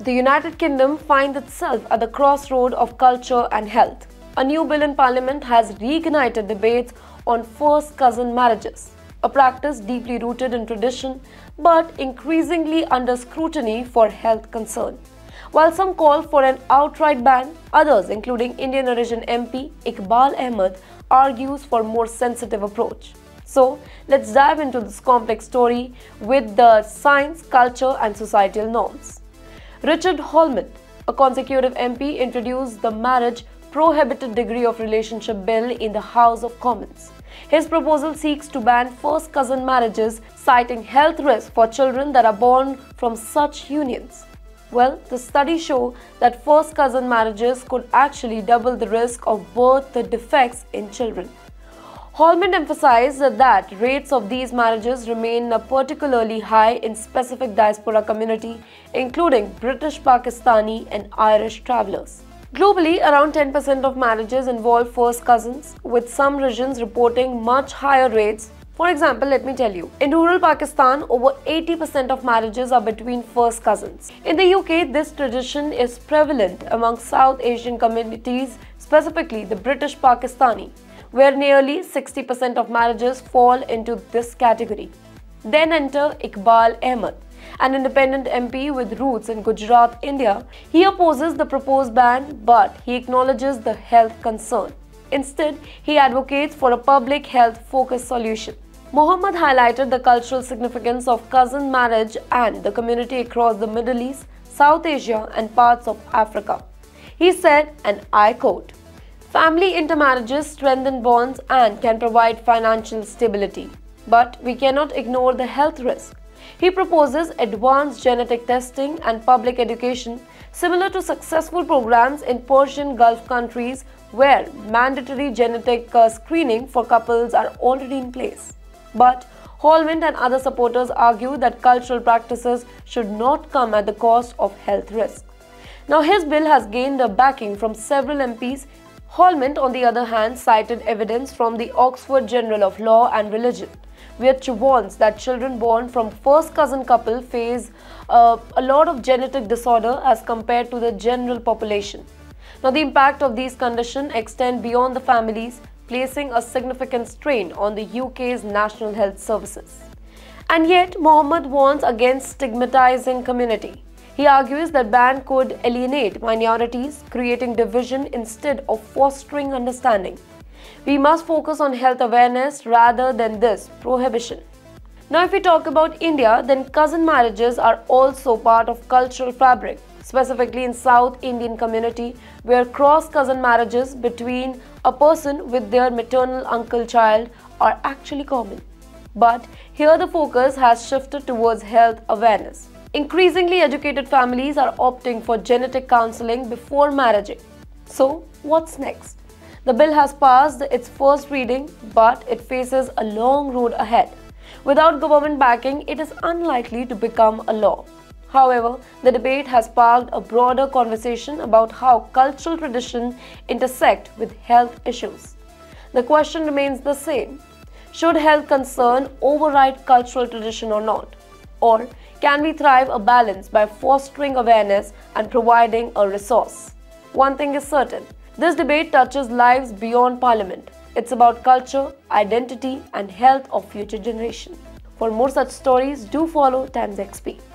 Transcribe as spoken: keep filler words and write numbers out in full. The United Kingdom finds itself at the crossroad of culture and health. A new bill in Parliament has reignited debates on first-cousin marriages, a practice deeply rooted in tradition but increasingly under scrutiny for health concern. While some call for an outright ban, others, including Indian origin M P Iqbal Ahmed, argues for a more sensitive approach. So, let's dive into this complex story with the science, culture and societal norms. Richard Holman, a Conservative M P, introduced the Marriage Prohibited Degree of Relationship Bill in the House of Commons. His proposal seeks to ban first-cousin marriages, citing health risks for children that are born from such unions. Well, the studies show that first-cousin marriages could actually double the risk of birth defects in children. Holman emphasized that rates of these marriages remain particularly high in specific diaspora community, including British, Pakistani and Irish travelers. Globally, around ten percent of marriages involve first cousins, with some regions reporting much higher rates. For example, let me tell you, in rural Pakistan, over eighty percent of marriages are between first cousins. In the U K, this tradition is prevalent among South Asian communities, specifically the British Pakistani, where nearly sixty percent of marriages fall into this category. Then enter Iqbal Ahmed, an independent M P with roots in Gujarat, India. He opposes the proposed ban, but he acknowledges the health concern. Instead, he advocates for a public health-focused solution. Mohamed highlighted the cultural significance of cousin marriage and the community across the Middle East, South Asia and parts of Africa. He said, and I quote, "Family intermarriages strengthen bonds and can provide financial stability. But we cannot ignore the health risk." He proposes advanced genetic testing and public education, similar to successful programs in Persian Gulf countries where mandatory genetic screening for couples are already in place. But Holman and other supporters argue that cultural practices should not come at the cost of health risk. Now, his bill has gained a backing from several M Ps. Holman, on the other hand, cited evidence from the Oxford Journal of Law and Religion, which warns that children born from first-cousin couple face uh, a lot of genetic disorder as compared to the general population. Now, the impact of these conditions extend beyond the families, placing a significant strain on the U K's national health services. And yet, Mohamed warns against stigmatizing community. He argues that ban could alienate minorities, creating division instead of fostering understanding. We must focus on health awareness rather than this prohibition. Now, if we talk about India, then cousin marriages are also part of cultural fabric, specifically in South Indian community, where cross-cousin marriages between a person with their maternal uncle child are actually common. But here the focus has shifted towards health awareness. Increasingly educated families are opting for genetic counseling before marriage. So, what's next? The bill has passed its first reading, but it faces a long road ahead. Without government backing, it is unlikely to become a law. However, the debate has sparked a broader conversation about how cultural traditions intersect with health issues. The question remains the same: should health concern override cultural tradition or not? Or can we thrive a balance by fostering awareness and providing a resource? One thing is certain, this debate touches lives beyond Parliament. It's about culture, identity and health of future generations. For more such stories, do follow TimesXP.